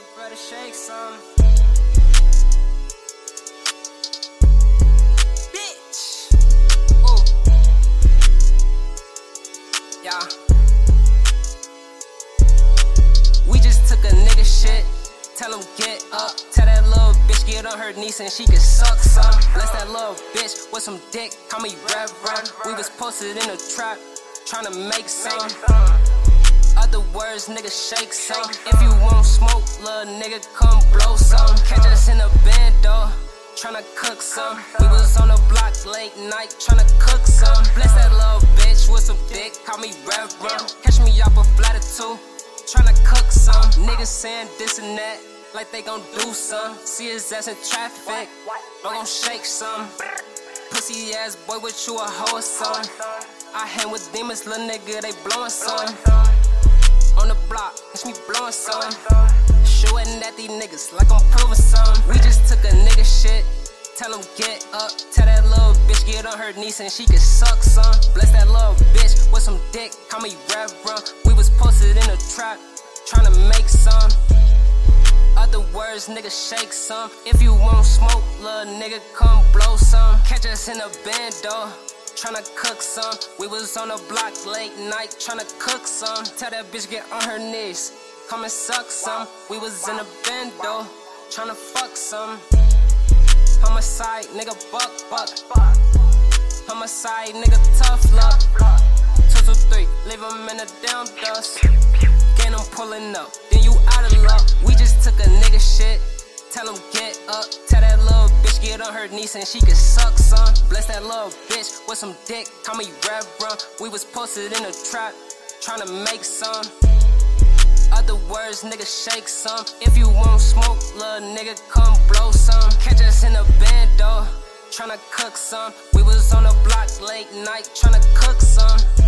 little brother shake some. Bitch. Ooh. Yeah. We just took a nigga shit. Tell him get up. Tell that little bitch get on her knees and she can suck some. Bless that little bitch with some dick. Call me Reverend. We was posted in a trap, trying to make some. Other words, nigga, shake some. If you won't smoke, little nigga, come blow some. Catch us in a bando, tryna cook some. We was on the block late night, tryna cook some. Bless that little bitch with some dick, call me Reverend. Catch me up a flat or two, tryna cook some. Niggas saying this and that, like they gon' do some. See his ass in traffic, I'm gon' shake some. Pussy ass boy with you a hoe son. I hang with demons, little nigga, they blowin' some. On the block, catch me blowin' some. Shootin' at these niggas like I'm proving some. We just took a nigga shit, tell him get up. Tell that little bitch get on her knees and she can suck some. Bless that little bitch with some dick, call me Reverend. We was posted in a trap, tryna make some. Other words, nigga, shake some. If you won't smoke, little nigga, come blow some. Catch us in a bando, tryna cook some. We was on the block late night, tryna cook some. Tell that bitch get on her knees, come and suck some. We was in a bando, tryna fuck some. Homicide, nigga, buck. Homicide, nigga, tough luck. 223, leave him in the damn dust. Gain him pulling up, then you out of luck. We just took a nigga shit, tell him get up. Tell that little bitch get on her knees and she can suck some. Bless that little bitch with some dick, call me Reverend. We was posted in a trap, tryna make some. Other words, nigga, shake some. If you won't smoke, little nigga, come blow some. Catch us in a bando, tryna cook some. We was on the block late night, tryna cook some.